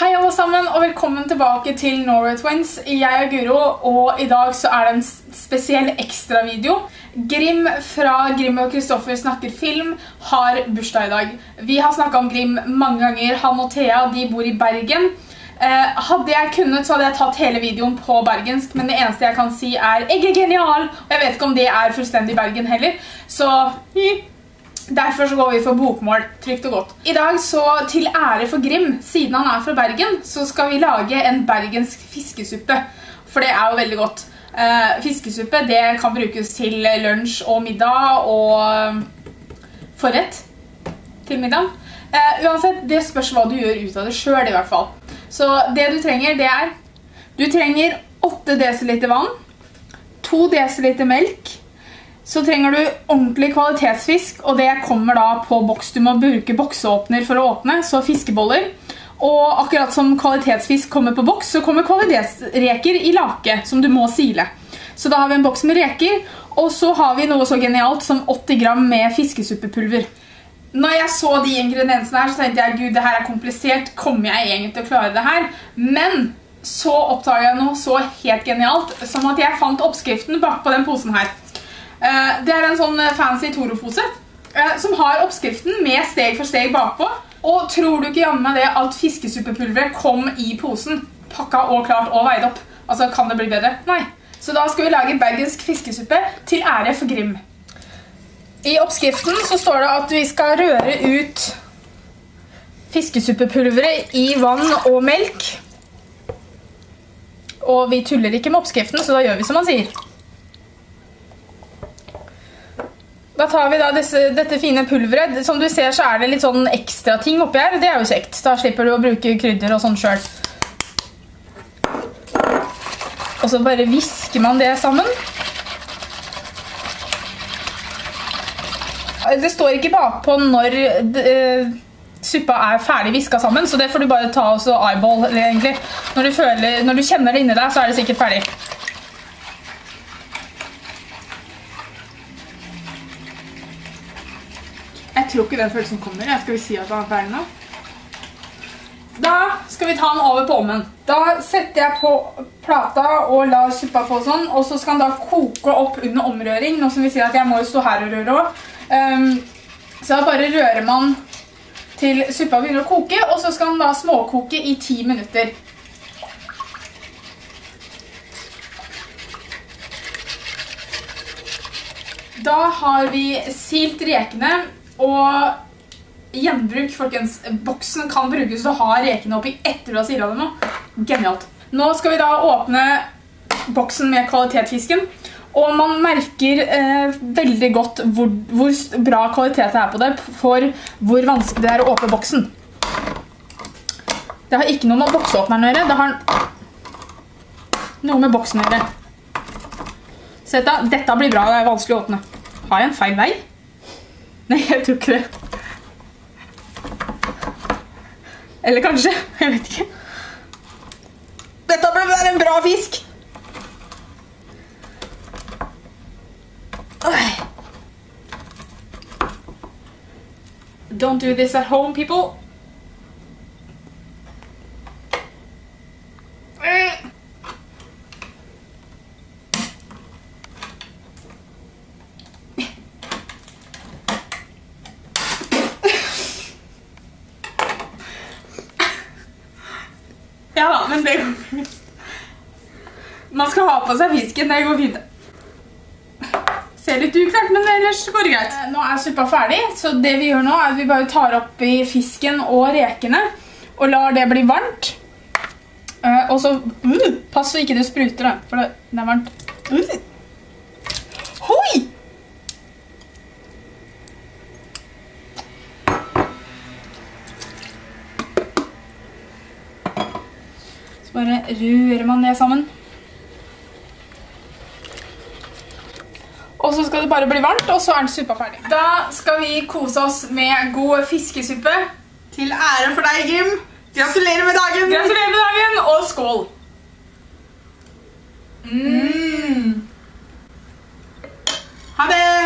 Hei alle sammen, og velkommen tilbake til Norway Twins. Jeg er Guro, og i dag så er det en spesiell ekstra video. Grim fra Grim og Kristoffer snakker film har bursdag i dag. Vi har snakket om Grim mange ganger. Han og Thea, de bor i Bergen. Hadde jeg kunnet, så hadde jeg tatt hele videoen på bergensk, men det eneste jeg kan si er «Jeg er genial!», og jeg vet ikke om det er fullstendig Bergen heller, så derfor så går vi for bokmål, trygt og godt. I dag så, til ære for Grim, siden han er fra Bergen, så skal vi lage en bergensk fiskesuppe, for det er jo veldig godt. Fiskesuppe, det kan brukes til lunsj og middag og forrett til middag. Uansett, det spørs hva du gjør ut av det selv i hvert fall. Så det du trenger, det er du trenger 8 dl vann, 2 dl melk, så trenger du ordentlig kvalitetsfisk, og det kommer da på boks. Du må bruke boksåpner for å åpne, så fiskeboller. Og akkurat som kvalitetsfisk kommer på boks, så kommer kvalitetsreker i lake, som du må sile. Så da har vi en boks med reker, og så har vi noe så genialt som 80 gram med fiskesuppepulver. Når jeg så de ingrediensene her, så tenkte jeg, gud, det her er komplisert, kommer jeg egentlig til å klare det her? Men så oppdaget jeg noe så helt genialt, som at jeg fant oppskriften bak på den posen her. Det er en sånn fancy Toro-pose, som har oppskriften med steg for steg bakpå. Og tror du ikke jammen det at fiskesuppepulveret kom i posen, pakka og klart og veid opp? Altså, kan det bli bedre? Nei. Så da skal vi lage bergensk fiskesuppe til ære for Grim. I oppskriften så står det at vi skal røre ut fiskesuppepulveret i vann og melk. Og vi tuller ikke med oppskriften, så da gjør vi som han sier. Da tar vi da dette fine pulveret. Som du ser så er det litt sånn ekstra ting oppi her, det er jo kjekt. Da slipper du å bruke krydder og sånn selv. Og så bare visker man det sammen. Det står ikke bakpå når suppa er ferdig visket sammen, så det får du bare ta og eyeball det egentlig. Når du kjenner det inni deg, så er det sikkert ferdig. Jeg tror ikke den følelsen kommer. Jeg skal vi si at det er ferdig nå. Da skal vi ta den over på ovnen. Da setter jeg på plata og lar suppa på sånn, og så skal den da koke opp under omrøring, nå som vi sier at jeg må stå her og røre også. Så da bare rører man til suppa begynner å koke, og så skal den da småkoke i 10 minutter. Da har vi silt rekene, og gjenbruk, folkens. Boksen kan brukes til å ha rekene oppi etter du har silt dem nå. Genialt. Nå skal vi da åpne boksen med kvalitetsfisken. Og man merker veldig godt hvor bra kvalitet det er på det, for hvor vanskelig det er å åpne boksen. Det har ikke noe med boksåpneren å gjøre, det har noe med boksen å gjøre. Så dette blir bra, det er vanskelig å åpne. Har jeg en feil vei? Nei, jeg tror ikke det. Eller kanskje, jeg vet ikke. Dette blir bare en bra fisk! Don't do this at home, people. Ja, men det går fint. Man skal ha på seg fisken, det går fint. Det er litt uklart, men ellers går det greit. Nå er suppa ferdig, så det vi gjør nå er at vi bare tar opp i fisken og rekene, og lar det bli varmt. Og så, pass så ikke det spruter da, for det er varmt. Hoi! Så bare rører man det sammen. Og så skal det bare bli varmt, og så er den suppa ferdig. Da skal vi kose oss med god fiskesuppe. Til ære for deg, Grim. Gratulerer med dagen! Gratulerer med dagen, og skål! Ha det!